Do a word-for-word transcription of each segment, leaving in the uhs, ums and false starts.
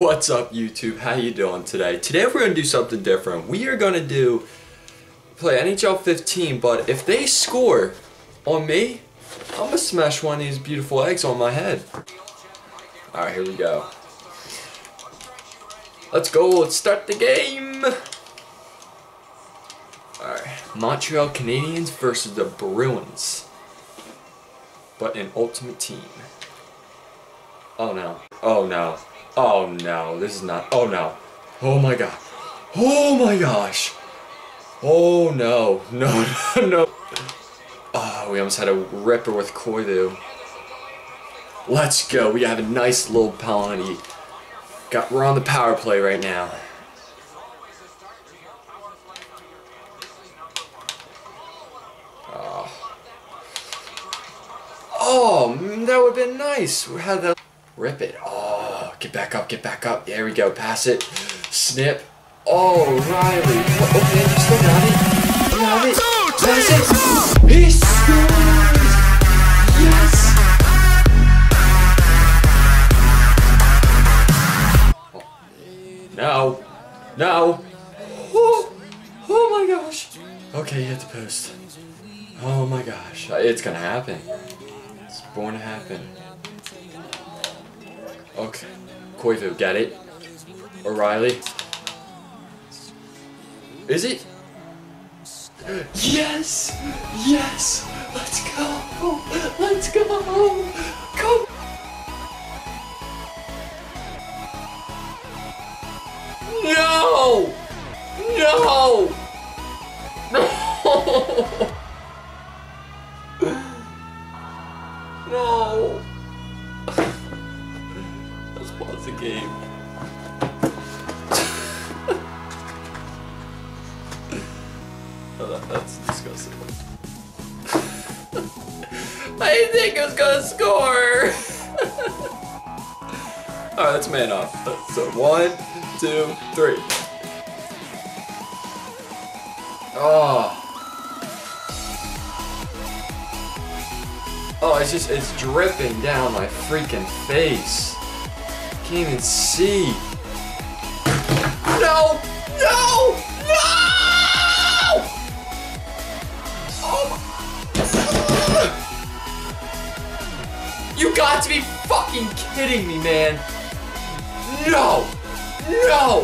What's up YouTube? How you doing today? Today we're going to do something different. We are going to do play N H L fifteen, but if they score on me, I'm going to smash one of these beautiful eggs on my head. Alright, here we go. Let's go. Let's start the game. Alright, Montreal Canadiens versus the Bruins, but an ultimate team. Oh no. Oh no. Oh no, this is not. Oh no. Oh my god. Oh my gosh. Oh no. No, no, no. Oh, we almost had a ripper with Koivu. Let's go. We have a nice little penalty. Got, we're on the power play right now. Oh. Oh, that would have been nice. We had that. Rip it. Oh. Get back up, get back up. There we go. Pass it. Snip. Oh, O'Reilly. Okay, you still got it. You have it. That's it. He scores. Yes. Oh. No. No. Oh. Oh my gosh. Okay, hit the post. Oh my gosh. It's going to happen. It's born to happen. Okay. Koivu, get it. O'Reilly. Is it? Yes! Yes! Let's go! Let's go! Come! No! No! No! No! Let's pause the game. Oh, that, that's disgusting. I didn't think I was gonna score. Alright, let's man up. So one, two, three. Oh. Oh, it's just it's dripping down my freaking face. Can't even see. No! No! No! Oh! You got to be fucking kidding me, man! No! No!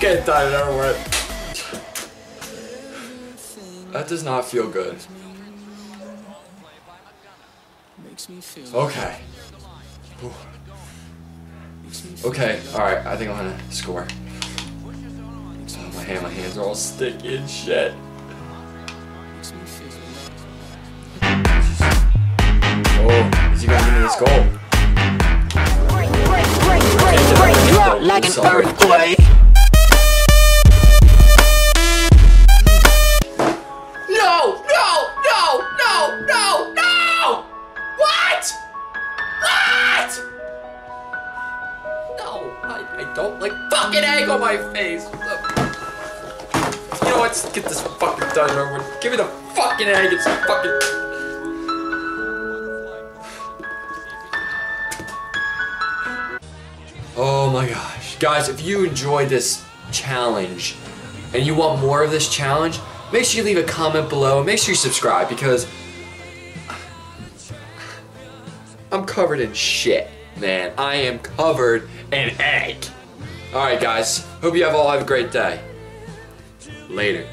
Get that out of it. That does not feel good. Okay. Ooh. Okay, alright, I think I'm gonna score. Oh, my hand, my hands are all sticky and shit. Oh, is he gonna give me this goal? Drop like an earthquake. No, no, no, no, no, no! I don't like fucking egg on my face. You know what? Let's get this fucking done over. Give me the fucking egg. It's fucking. Oh my gosh, guys! If you enjoyed this challenge and you want more of this challenge, make sure you leave a comment below. Make sure you subscribe because I'm covered in shit. Man, I am covered in egg. Alright guys, hope you have all have a great day. Later.